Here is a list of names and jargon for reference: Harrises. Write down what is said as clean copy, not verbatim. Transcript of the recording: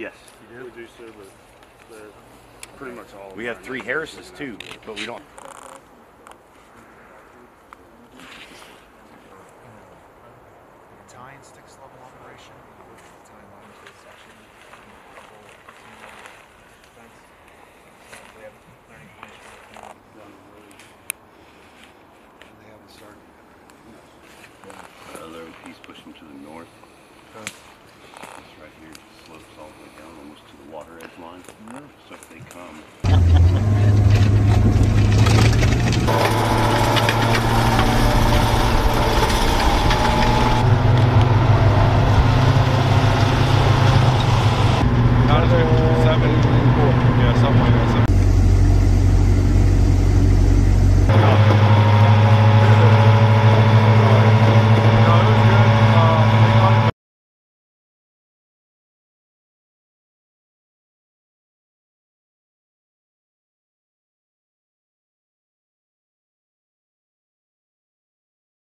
Yes. You do? We do serve with pretty much all. We have 3 Harrises too, but we don't. Tie and sticks level operation. He's pushing to the north. Okay. This right here slopes all the way down almost to the water edge line. Mm-hmm. So if they come. Out of there, 7.